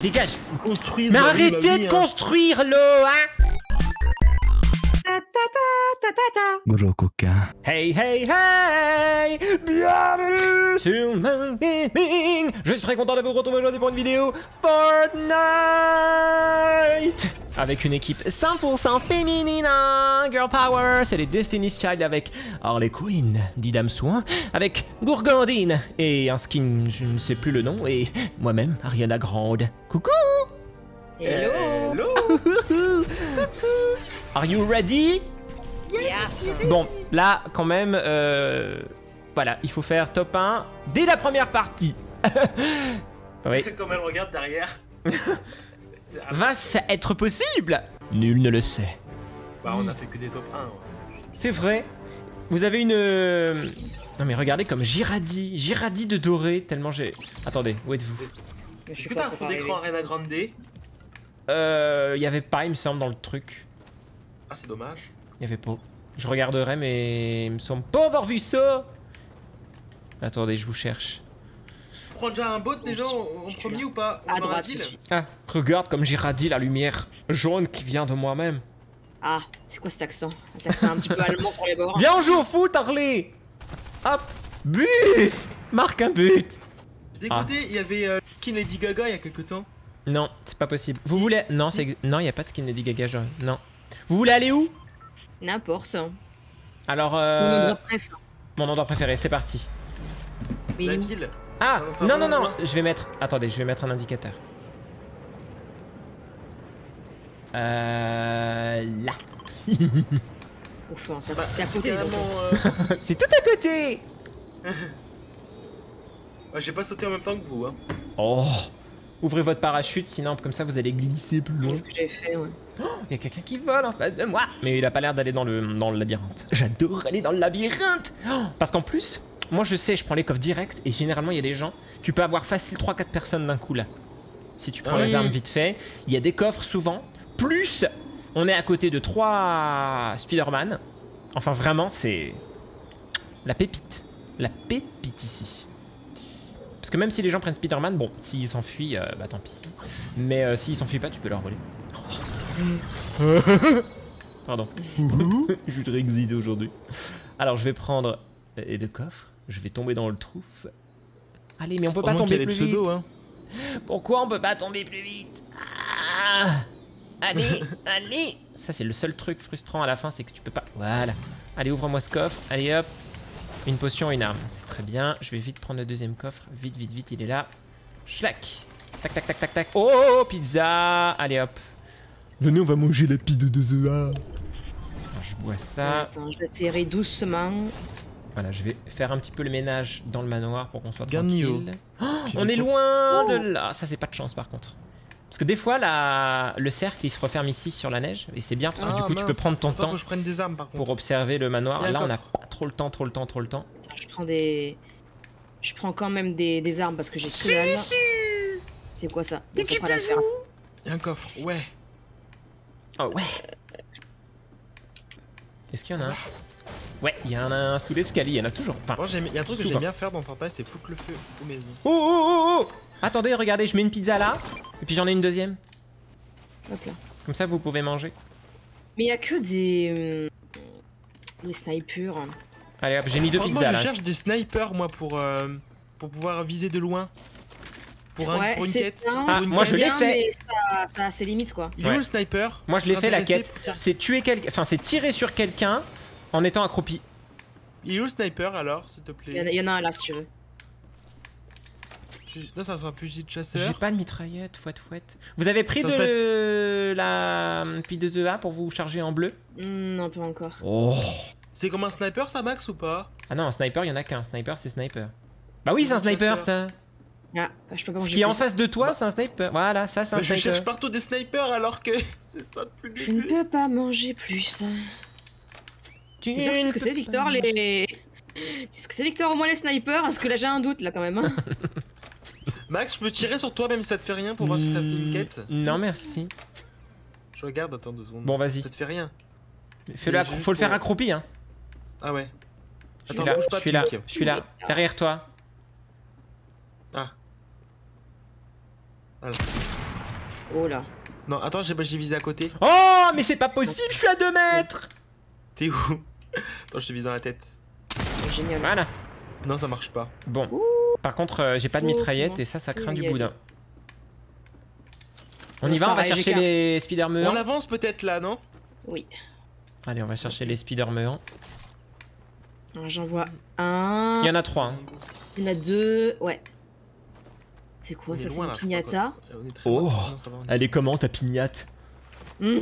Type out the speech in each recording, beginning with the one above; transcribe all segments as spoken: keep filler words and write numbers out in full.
Dégage. Construise. Mais arrêtez vie, de hein. construire le hein. Ta, ta, ta, ta, ta. Bonjour Coca. Hey hey hey. Bienvenue sur Max Gaming. Je suis très content de vous retrouver aujourd'hui pour une vidéo Fortnite avec une équipe cent pour cent féminine, hein, girl power. C'est les Destiny's Child avec Harley Quinn, Didam Soin, avec Gourgandine et un skin, je ne sais plus le nom, et moi-même, Ariana Grande. Coucou. Hello. Hello. Coucou. Are you ready? Yes. Bon, là, quand même, euh, voilà, il faut faire top un dès la première partie. Oui. Quand elle regarde derrière. Va ça être possible? Nul ne le sait. Bah, on a fait que des top un. Ouais. C'est vrai. Vous avez une. Non, mais regardez comme Giradi. Giradi de doré, tellement j'ai. Attendez, où êtes-vous? Est-ce que t'as un fond d'écran Ariana Grande? Euh. Il y avait pas, il me semble, dans le truc. Ah, c'est dommage. Il y avait pas. Je regarderai, mais il me semble pas avoir vu ça. Attendez, je vous cherche. Prends déjà un bot déjà en premier ou pas? À droite. Ah, regarde comme j'ai radis la lumière jaune qui vient de moi-même. Ah, c'est quoi cet accent? Un accent un petit peu allemand sur les bords. Viens, on joue au foot, Harley. Hop, but. Marque un but. Dégoûté, il y avait euh, Skin Lady Gaga il y a quelques temps. Non, c'est pas possible. Vous voulez... Non, c'est... Non, il n'y a pas de Skin Lady Gaga jaune. Non. Vous voulez aller où? N'importe. Alors euh... Mon endroit préféré. Mon endroit préféré, c'est parti. Mais la ville. Ah non non non, je vais mettre... Attendez, je vais mettre un indicateur. Euh... Là. C'est à côté. C'est tout à côté. J'ai pas sauté en même temps que vous. Hein. Oh. Ouvrez votre parachute, sinon comme ça vous allez glisser plus loin. C'est ce que j'ai fait, ouais. Oh, y a quelqu'un qui vole en face de moi. Mais il a pas l'air d'aller dans le, dans le labyrinthe. J'adore aller dans le labyrinthe. Oh, parce qu'en plus, moi je sais, je prends les coffres direct et généralement il y a des gens. Tu peux avoir facile trois quatre personnes d'un coup là. Si tu prends oui. les armes vite fait, il y a des coffres souvent. Plus, on est à côté de trois Spider-Man. Enfin vraiment, c'est la pépite. La pépite ici. Parce que même si les gens prennent Spider-Man, bon, s'ils s'enfuient, euh, bah tant pis. Mais euh, s'ils s'enfuient pas, tu peux leur voler. Pardon. Je suis très exilé aujourd'hui. Alors je vais prendre les deux coffres. Je vais tomber dans le trou. Allez, mais on peut pas tomber plus vite. Pourquoi on peut pas tomber plus vite? Allez, allez. Ça c'est le seul truc frustrant à la fin, c'est que tu peux pas. Voilà. Allez, ouvre-moi ce coffre. Allez hop. Une potion, une arme. C'est très bien. Je vais vite prendre le deuxième coffre. Vite, vite, vite. Il est là. Schlack. Tac, tac, tac, tac, tac. Oh, pizza. Allez hop. Venez, on va manger la pie de deux E A. Je bois ça. Attends, j'atterris doucement. Voilà, je vais faire un petit peu le ménage dans le manoir pour qu'on soit tranquille. Oh, on est loin oh. de là. Ça, c'est pas de chance par contre. Parce que des fois, la... le cercle, il se referme ici sur la neige. Et c'est bien parce que ah, du coup, mince, tu peux prendre ton temps je prenne des armes, par pour observer le manoir. Là, coffre. On a pas trop le temps, trop le temps, trop le temps. Attends, je prends des... Je prends quand même des, des armes parce que j'ai que dalle. C'est quoi ça? Il y a un coffre, ouais. Oh ouais. Est-ce qu'il y en a un? Ouais, il y en a un sous l'escalier, il y en a toujours. Enfin, moi, il y a un truc que j'aime bien faire dans Fortnite, c'est foutre le feu aux maisons. Oh oh oh oh! Attendez, regardez, je mets une pizza là, et puis j'en ai une deuxième. Hop là. Comme ça, vous pouvez manger. Mais il y a que des. Des snipers. Allez hop, j'ai mis deux pizzas là. Moi, je cherche des snipers, moi, pour, euh, pour pouvoir viser de loin. Pour, ouais, un, pour une quête. Bien, ah, moi je l'ai fait. Ça, ça a ses limites quoi. Il est où le sniper? Moi je l'ai fait la quête. C'est tuer quelqu'un, enfin c'est tirer sur quelqu'un en étant accroupi. Il est où le sniper alors, s'il te plaît? Il y, y en a un là si tu veux. Là ça sera un fusil de chasseur. J'ai pas de mitraillette, fouette fouette. Vous avez pris ça de serait... la puis de E A pour vous charger en bleu? mmh, Non pas encore. Oh. C'est comme un sniper ça Max ou pas? Ah non, un sniper il y en a qu'un. Sniper c'est sniper. Bah oui c'est un sniper chasseur. Ça. Ah, je peux pas ce qui est en face de toi, bah, c'est un sniper. Voilà, ça, c'est un bah, sniper. Je cherche partout des snipers alors que c'est ça depuis le début. Je ne peux pas manger plus. Tu sais ce que c'est, Victor, les. Tu sais ce que c'est, Victor, au moins les snipers? Parce que là, j'ai un doute, là, quand même. Hein. Max, je peux tirer sur toi, même si ça te fait rien, pour voir si ça fait une quête? Non, merci. Je regarde, attends deux secondes. Bon, vas-y. Ça te fait rien. Fais-le, faut pour... le faire accroupi, hein. Ah ouais. Je suis attends, là, bouge pas, je suis là, je suis là, derrière toi. Ah. Voilà. Oh là. Non, attends, j'ai visé à côté. Oh, mais c'est pas possible, je suis à deux mètres. T'es où? Attends, je te vise dans la tête. Génial. Voilà. Non, ça marche pas. Bon. Par contre, euh, j'ai pas de mitraillette et ça, ça craint du boudin. On y va, on va chercher les Spider-Man. On avance peut-être là, non? Oui. Allez, on va chercher les Spider-Man. J'en vois un. Il y en a trois. Hein. Il y en a deux. Ouais. C'est quoi ça? C'est une piñata. Oh, elle est comment ta piñate? Mmh.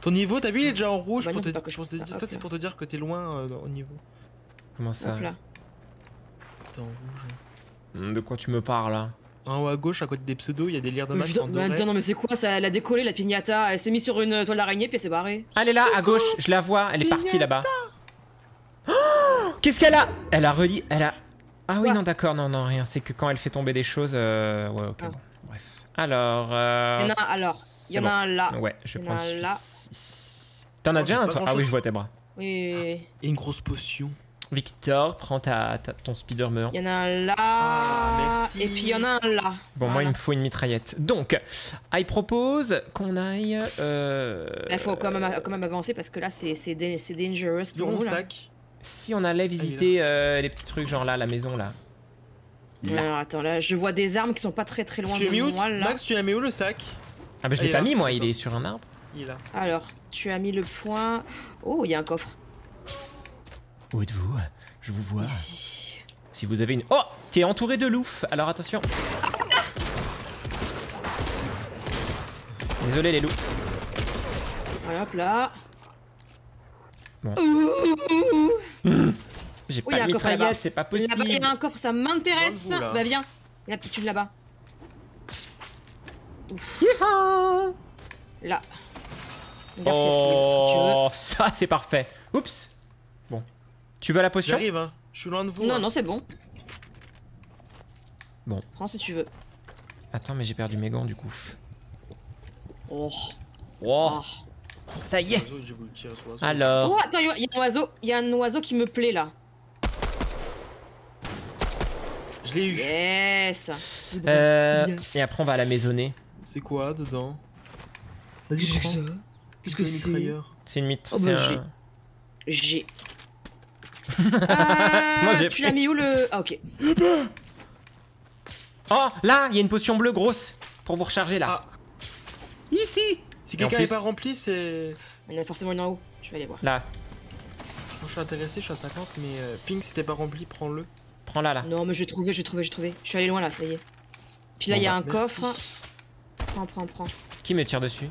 Ton niveau, t'as vu, il est déjà en rouge. Bah pour non, te... Je pense que ça, ça c'est pour te dire que t'es loin euh, au niveau. Comment ça? T'es en rouge. De quoi tu me parles là? En haut à gauche, à côté des pseudos, il y a des liens de match. Non mais c'est quoi ça? Elle a décollé la piñata. Elle s'est mise sur une toile d'araignée puis elle s'est barrée. Elle est là, à gauche. Je la vois. Elle est partie là-bas. Qu'est-ce qu'elle a? Elle a relié, elle a... Ah oui, non, d'accord, non, non, rien. C'est que quand elle fait tomber des choses... Euh... Ouais, ok, ah. Bon, bref. Alors... Euh... Il y en a un, alors. Il y en a un là. Ouais, je prends là. T'en as déjà un, toi? Ah oui, je vois tes bras. Oui, oui, oui. Et une grosse potion. Victor, prends ta, ta, ton Spider-Man. Il y en a un là... Ah, merci. Et puis il y en a un là. Bon, voilà. Moi, il me faut une mitraillette. Donc, I propose qu'on aille... Il euh... bah, faut quand même, quand même avancer parce que là, c'est dangerous pour nous, là. Si on allait visiter euh, les petits trucs, genre là, la maison là. là. Alors attends, là, je vois des armes qui sont pas très très loin tu de moi là. Max, tu l'as mis où le sac? Ah bah je l'ai pas mis moi, il est sur un arbre. Il est là. Alors, tu as mis le point. Oh, il y a un coffre. Où êtes-vous? Je vous vois. Ici. Si vous avez une. Oh, t'es entouré de loups, alors attention. Ah, désolé les loups. Voilà, hop là. Bon. Mmh. J'ai pas de mitraillette, c'est pas possible. Il y a un coffre, ça m'intéresse. Bah viens, il y a la petite tube là-bas. Là. Merci, oh, ce que tu veux. Ça c'est parfait. Oups. Bon. Tu veux la potion? J'arrive, hein. Je suis loin de vous. Non, hein. Non, c'est bon. Bon. Prends si tu veux. Attends, mais j'ai perdu mes gants du coup. Oh. Oh. Oh. Ça y est. Alors. Oh attends, il y a un oiseau, il y a un oiseau qui me plaît là. Je l'ai eu. Yes. Euh, yes. Et après on va à la maisonnée. C'est quoi dedans? Vas-y, prends. Qu'est-ce que c'est? C'est une mythe. Oh, bah, un... J'ai. Ah, moi j'ai. Tu l'as mis où le? Ah ok. Oh là, il y a une potion bleue grosse pour vous recharger là. Ah. Ici. Si quelqu'un n'est pas rempli, c'est... Il y en a forcément une en haut, je vais aller voir. Là. Moi, je suis intéressé, je suis à cinquante, mais euh, Pink, si t'es pas rempli, prends-le. Prends-la, là. Non, mais je vais trouver, je vais trouver, je vais trouver. Je suis allé loin, là, ça y est. Puis là, il bon, y a bah, un merci. coffre. Prends, prends, prends. Qui me tire dessus?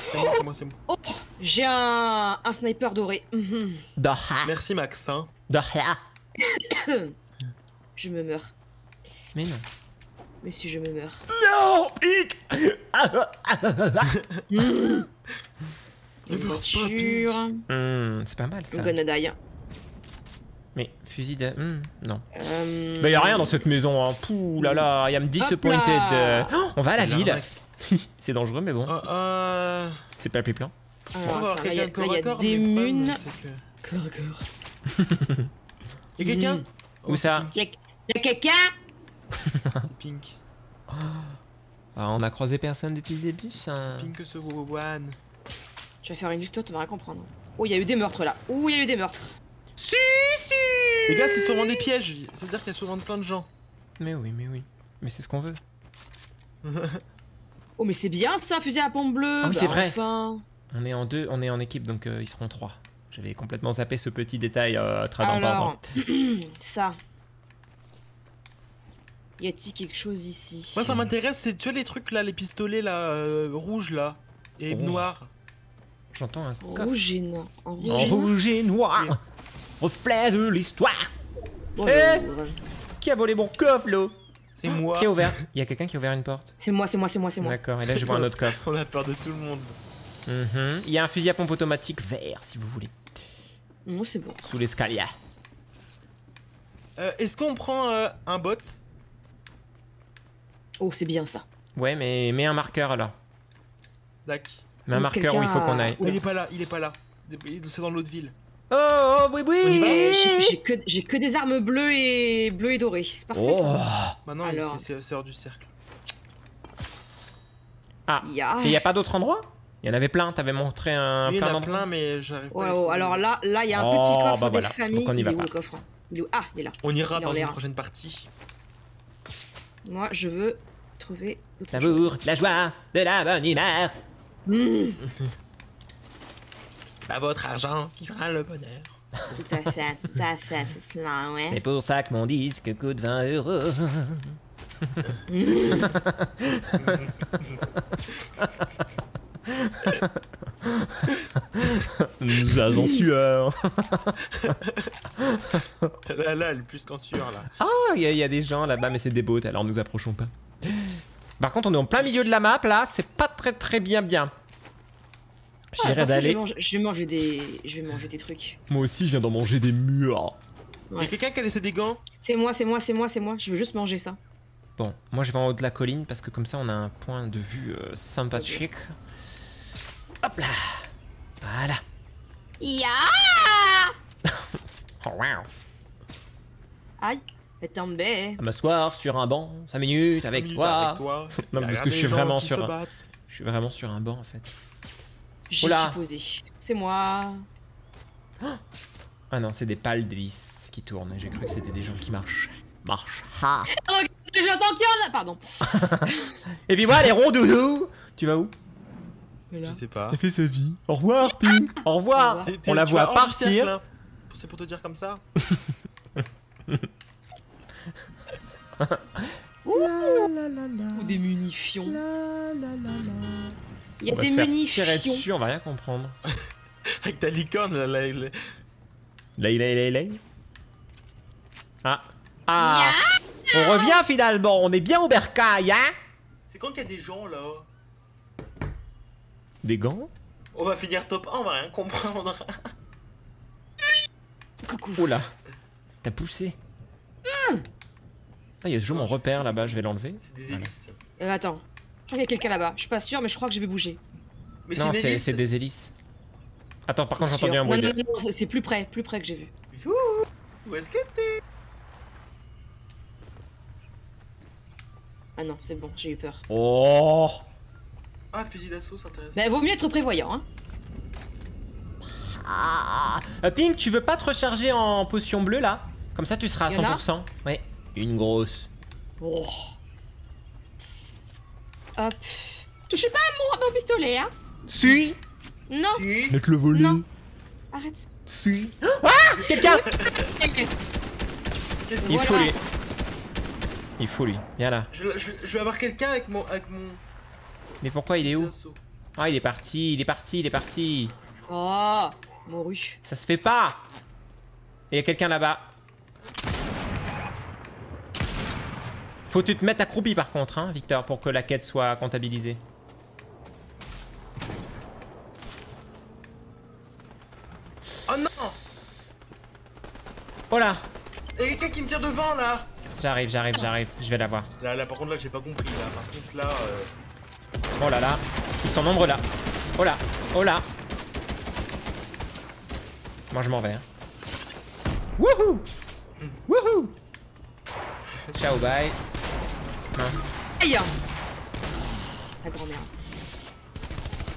C'est moi, c'est moi, c'est moi. Oh, j'ai un... un sniper doré. Merci, Max. Hein. Je me meurs. Mais non. Mais si je me meurs. Non, Pink. Une voiture. Mmh, c'est pas mal ça. I'm gonna die. Mais fusil de... Mmh, non. Um... Bah y'a rien dans cette maison. Hein. Pouh là là, I am disappointed. Oh, on va à la ville. C'est dangereux mais bon. Uh, uh... C'est pas le plus plan. Uh, bon, y'a des munes. Corps à corps. Y'a quelqu'un? Où ça? Y'a quelqu'un? Pink. Oh. Ah, on a croisé personne depuis le début. Hein. Pink que ce one. Tu vas faire une victoire, tu vas rien comprendre. Oh, il y a eu des meurtres là. Oh, il y a eu des meurtres. Si, si. Les gars, c'est souvent des pièges. C'est-à-dire qu'il y a souvent plein de gens. Mais oui, mais oui. Mais c'est ce qu'on veut. Oh, mais c'est bien ça, fusil à pompe bleue. Ah oui, bah, c'est vrai. Enfin... On est en deux, on est en équipe, donc euh, ils seront trois. J'avais complètement zappé ce petit détail euh, très important. Ça. Y a-t-il quelque chose ici? Moi ça m'intéresse, c'est tu vois les trucs là, les pistolets là, euh, rouges là, et rouge. Noir. J'entends un coffre. Rouge et noir. En rouge, en rouge et noir, oui. Reflet de l'histoire. Eh hey, qui a volé mon coffre là? C'est moi. Qui a ouvert? Il y a quelqu'un qui a ouvert une porte. C'est moi, c'est moi, c'est moi, c'est moi. D'accord, et là je vois un autre coffre. On a peur de tout le monde. Il mm-hmm. y a un fusil à pompe automatique vert si vous voulez. Non c'est bon. Sous l'escalier. Euh, Est-ce qu'on prend euh, un bot? Oh, c'est bien ça. Ouais, mais mets un marqueur là. Dac. Mets un marqueur où il faut qu'on aille. Il est pas là, il est pas là. C'est dans l'autre ville. Oh, oh, oui, oui. J'ai que des armes bleues et bleues et dorées. C'est parfait. Maintenant, c'est hors du cercle. Ah, yeah. Et il n'y a pas d'autres endroits? Il y en avait plein, t'avais montré un oui, plein d'endroits. Il y en a plein, mais j'arrive pas. Wow, alors là, il là, y a un oh, petit coffre bah des voilà. familles. Donc on y va il est pas. Où, le coffre il est où? Ah, il est là. On ira dans une prochaine partie. Moi, je veux trouver d'autres choses. La joie de la bonne humeur. Mmh. C'est pas votre argent qui fera le bonheur. Tout à fait, tout à fait, c'est cela, ouais. C'est pour ça que mon disque coûte vingt euros. Nous en sueur. Là, là, elle est plus qu'en sueur, là. Ah, il y, y a des gens là-bas, mais c'est des bots, alors nous approchons pas. Par contre, on est en plein milieu de la map, là, c'est pas très très bien bien. J'irai ah, d'aller. Je, je vais manger des, je vais manger des trucs. Moi aussi, je viens d'en manger des murs. Ouais. Y'a quelqu'un qui a laissé des gants? C'est moi, c'est moi, c'est moi, c'est moi. Je veux juste manger ça. Bon, moi je vais en haut de la colline parce que comme ça on a un point de vue euh, sympathique. Okay. Hop là, voilà. Ya. Yeah. Oh wow. Aïe. Tombé. M'asseoir sur un banc, cinq minutes avec toi. Avec toi. Non parce que je suis vraiment sur un... je suis vraiment sur un banc en fait. J'ai supposé. C'est moi. Ah non, c'est des pales d'hélice qui tournent. J'ai cru que c'était des gens qui marchent. Marche. Ah. J'entends qu'il y en a. Pardon. Et puis moi, les ronds doudous. Tu vas où? Je sais pas. T'as fait sa vie. Au revoir, Pink. Au revoir. On la voit partir. C'est pour te dire comme ça. Ou des munitions. Il y a des munitions. Dessus, on va rien comprendre. Avec ta licorne, là, là, là, là, là. Ah, ah. Yeah. On revient finalement. On est bien au bercail, hein. C'est quand qu'il y a des gens là? Des gants? On va finir top un, on va rien comprendre. Coucou. Oh là, t'as poussé. Mmh. Ah, il y a toujours mon repère là-bas, je vais l'enlever. C'est des hélices. Voilà. Euh, attends, je crois qu'il y a quelqu'un là-bas, je suis pas sûr, mais je crois que je vais bouger. Mais non, c'est des hélices. Attends, par contre, j'ai entendu un bruit. Non, non, non, c'est plus près, plus près que j'ai vu. Où est-ce que t'es? Ah non, c'est bon, j'ai eu peur. Oh. Ah, fusil d'assaut, c'est intéressant. Bah, vaut mieux être prévoyant, hein. Ah. Euh, Pink, tu veux pas te recharger en potion bleue là? Comme ça, tu seras à cent pour cent. Ouais. Une grosse. Oh. Hop. Touchez pas à mon, mon pistolet, hein. Si. Non. Si. Mec le voler. Non. Arrête. Si. Ah. Quelqu'un. Il voilà. faut lui. Il faut lui. Viens là. Je, je, je vais avoir quelqu'un avec mon, avec mon... Mais pourquoi il est où? Ah, il est parti, il est parti, il est parti. Oh. Moru. Ça se fait pas. Il y a quelqu'un là-bas. Faut que tu te mettes accroupi par contre, hein, Victor, pour que la quête soit comptabilisée. Oh non! Oh là! Y'a quelqu'un qui me tire devant là! J'arrive, j'arrive, j'arrive, je vais l'avoir. Là, là, par contre, là, j'ai pas compris, là. Par contre, là. Euh... Oh là là, ils sont nombreux là. Oh là, oh là. Moi, je m'en vais. Hein. Wouhou! Wouhou! Ciao, bye. Aïe! La grand-mère.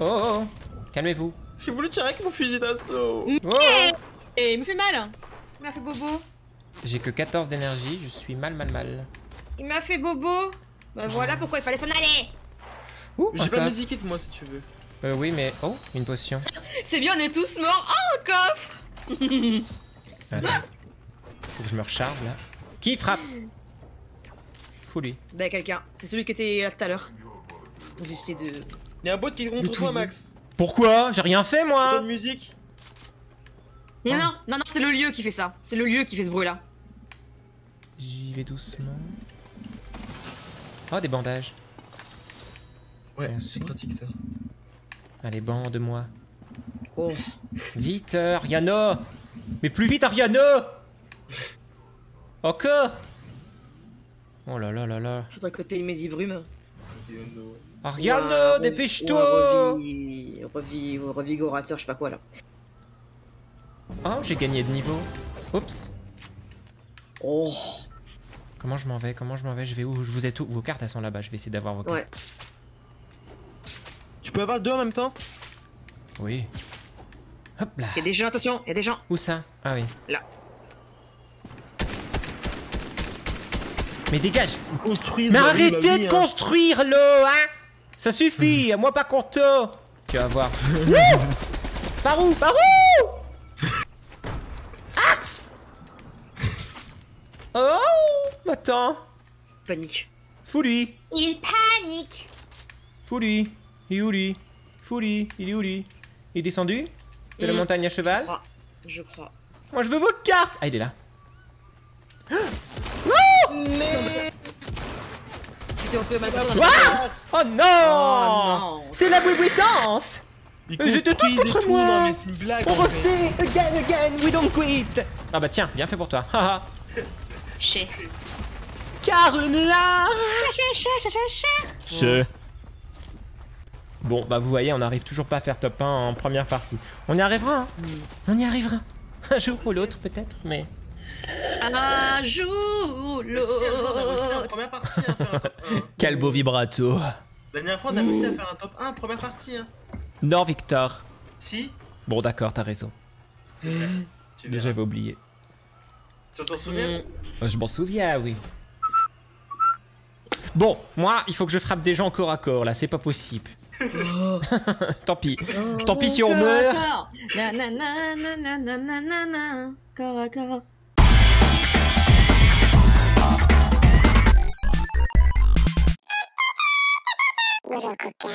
Oh, oh, oh. Calmez-vous. J'ai voulu tirer avec mon fusil d'assaut. Oh. Et il me fait mal. Il m'a fait bobo. J'ai que quatorze d'énergie, je suis mal, mal, mal. Il m'a fait bobo. Bah oh. Voilà pourquoi il fallait s'en aller. J'ai pas de médikit moi si tu veux. Euh, oui, mais. Oh, une potion. C'est bien, on est tous morts. Oh, un coffre. Attends. Faut que je me recharge là. Qui frappe? Fou lui. Bah quelqu'un, c'est celui qui était là tout à l'heure. J'essaie de... Y'a un bot qui est contre toi Max. Pourquoi? J'ai rien fait moi. Musique. Non non, non non, c'est le lieu qui fait ça. C'est le lieu qui fait ce bruit là. J'y vais doucement. Oh des bandages. Ouais, c'est pratique ça. Allez, bande-moi. Oh. Vite Ariana. Mais plus vite Ariana. Ok. Oh là là là là. Je suis à côté de Mehdi Brume. Ariana, dépêche-toi. Revigorateur, je sais pas quoi là. Oh, j'ai gagné de niveau. Oups. Oh. Comment je m'en vais? Comment je m'en vais? Je vais où? Je vous ai tout. Vos cartes elles sont là-bas. Je vais essayer d'avoir vos cartes. Ouais. peux avoir deux en même temps? Oui. Hop là. Y'a des gens, attention, y'a des gens. Où ça? Ah oui. Là. Mais dégage. Construisez. Mais arrêtez vie, de hein. construire l'eau, hein. Ça suffit, mmh. moi pas conto. Tu vas voir. Par où? Par où? Ah. Oh. Attends. Panique. Fous-lui. Il panique. Fous-lui. Il est où lui? Fous-lui. Il est où lui? Il est descendu de mmh. la montagne à cheval. Je crois. Je crois. Moi je veux vos cartes. Ah, il est là. Ah. Mais... Ah oh non, oh, non. C'est la bouibuitance. Ils étaient tous contre tout, moi non, mais une blague. On refait, fait. again, again, we don't quit. Ah bah tiens, bien fait pour toi. Chez. Carla. Chez. Bon bah vous voyez, on n'arrive toujours pas à faire top un en première partie. On y arrivera, hein. mm. On y arrivera. Un jour ou l'autre peut-être, mais... Un jour, l'autre. Première partie, hein, faire un top un. Quel beau vibrato. La dernière fois, on a réussi à faire un top un, première partie. Hein. Non, Victor. Si. Bon, d'accord, t'as raison. C'est vrai. Déjà, j'avais oublié. Tu t'en souviens? Je m'en souviens, oui. Bon, moi, il faut que je frappe des gens corps à corps, là, c'est pas possible. Oh. Tant pis. Oh, tant pis si on meurt. Corps à corps. Little cookie.